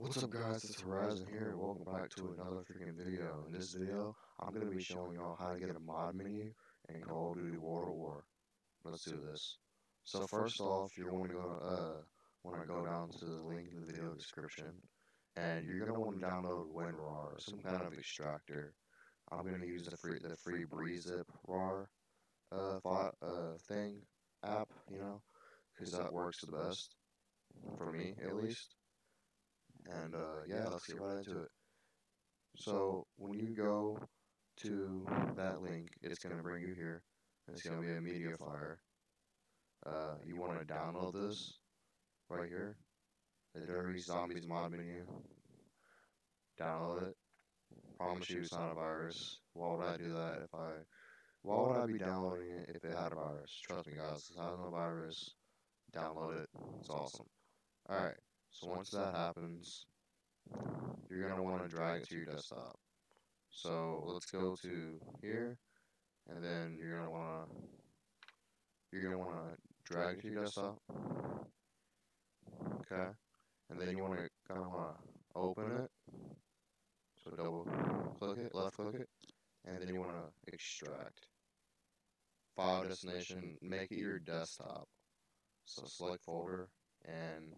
What's up guys, it's Horizon here, and welcome back to another freaking video. In this video, I'm going to be showing y'all how to get a mod menu in Call of Duty World of War. Let's do this. So first off, you're going to go down to the link in the video description, and you're going to want to download WinRAR, some kind of extractor. I'm going to use the free Breezip RAR app, you know, because that works the best, for me at least. And yeah, let's get right into it. So when you go to that link, it's going to bring you here. It's going to be a mediafire. You want to download this right here, the Der Riese Zombies mod menu. Download it. Promise you it's not a virus. Why would I do that if I? Why would I be downloading it if it had a virus? Trust me, guys. It's not a virus. Download it. It's awesome. All right. So once that happens, you're going to want to drag it to your desktop. So let's go to here, and then you're going to want to drag it to your desktop. Okay. And then you want to open it. So double click it, left click it, and then you want to extract. File destination, make it your desktop. So select folder and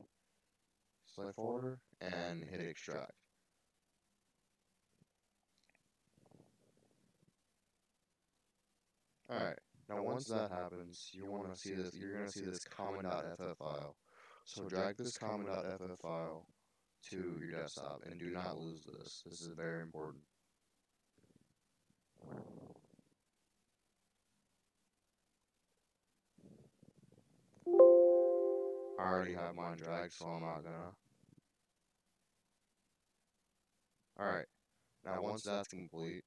select folder and hit extract. Alright, now once that happens, you want to see this. You're going to see this common.ff file. So drag this common.ff file to your desktop, and do not lose this. This is very important. I already have mine dragged, so I'm not gonna. Alright, now once that's complete,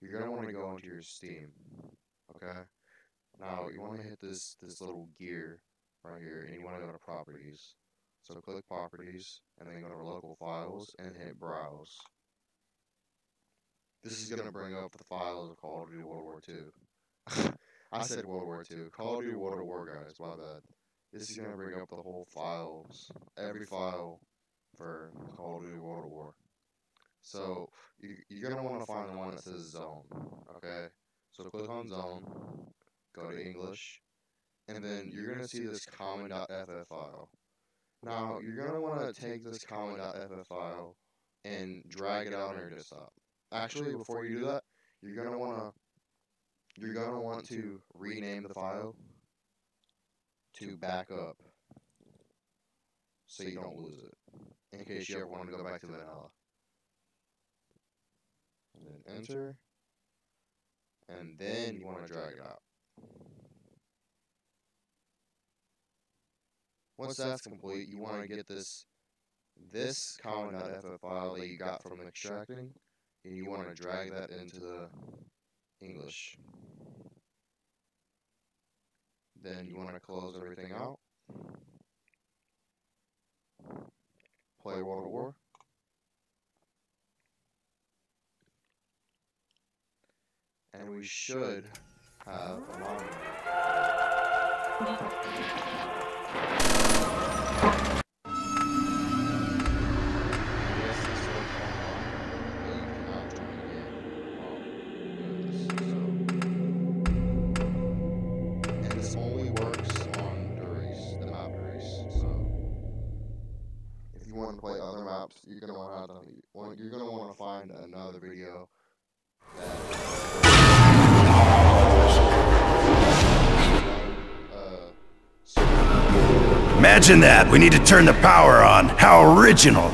you're going to want to go into your Steam, okay? Now, you want to hit this little gear right here, and you want to go to Properties. So click Properties, and then go to Local Files, and hit Browse. This is going to bring up the files of Call of Duty World War II. I said World War II. Call of Duty World of War, guys, my bad. This is going to bring up the whole files, every file for Call of Duty World of War. So, you're going to want to find the one that says Zone, okay? So, click on Zone, go to English, and then you're going to see this common.ff file. Now, you're going to want to take this common.ff file and drag it out on your desktop. Actually, before you do that, you're going to want to rename the file to backup so you don't lose it, in case you ever want to go back to vanilla. And then enter, and then you want to drag it out. Once that's complete, you want to get this common.ff file that you got from extracting, and you want to drag that into the English. Then you want to close everything out. Play World of War. And we should have a module. Play other maps, you're gonna want to find another video. Imagine that! We need to turn the power on. How original!